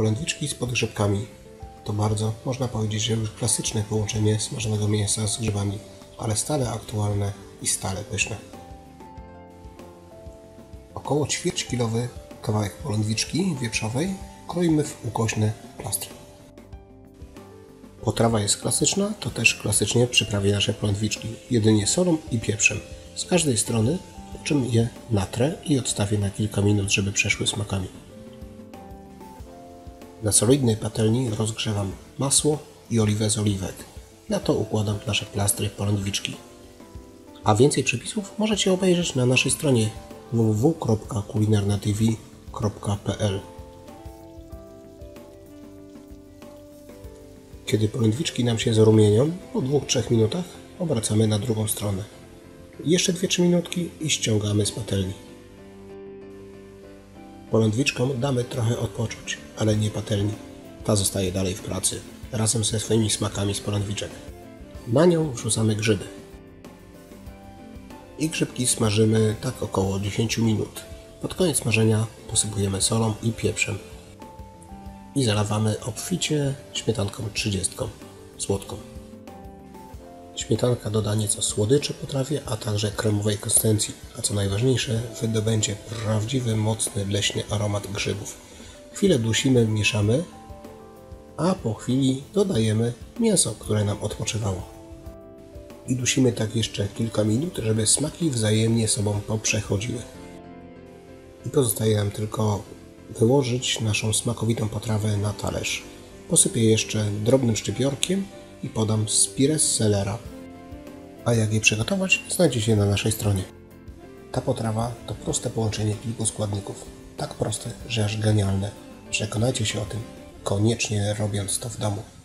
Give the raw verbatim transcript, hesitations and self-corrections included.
Polędwiczki z podgrzybkami to bardzo, można powiedzieć, że już klasyczne połączenie smażonego mięsa z grzybami, ale stale aktualne i stale pyszne. Około ćwierćkilowy kawałek polędwiczki wieprzowej kroimy w ukośne plastry. Potrawa jest klasyczna, to też klasycznie przyprawię nasze polędwiczki, jedynie solą i pieprzem, z każdej strony, po czym je natrę i odstawię na kilka minut, żeby przeszły smakami. Na solidnej patelni rozgrzewam masło i oliwę z oliwek. Na to układam nasze plastry polędwiczki. A więcej przepisów możecie obejrzeć na naszej stronie w w w kropka kulinarna t v kropka p l. Kiedy polędwiczki nam się zarumienią, po dwóch do trzech minutach obracamy na drugą stronę. Jeszcze dwie trzy minutki i ściągamy z patelni. Polędwiczkom damy trochę odpocząć, ale nie patelni. Ta zostaje dalej w pracy, razem ze swoimi smakami z polędwiczek. Na nią wrzucamy grzyby. I grzybki smażymy tak około dziesięć minut. Pod koniec smażenia posypujemy solą i pieprzem. I zalewamy obficie śmietanką trzydziestką, słodką. Śmietanka doda nieco słodyczy potrawie, a także kremowej konsystencji, a co najważniejsze, wydobędzie prawdziwy, mocny, leśny aromat grzybów. Chwilę dusimy, mieszamy, a po chwili dodajemy mięso, które nam odpoczywało. I dusimy tak jeszcze kilka minut, żeby smaki wzajemnie sobą poprzechodziły. I pozostaje nam tylko wyłożyć naszą smakowitą potrawę na talerz. Posypię jeszcze drobnym szczypiorkiem i podam z pire z selera. A jak je przygotować, znajdzie się na naszej stronie. Ta potrawa to proste połączenie kilku składników. Tak proste, że aż genialne. Przekonajcie się o tym, koniecznie robiąc to w domu.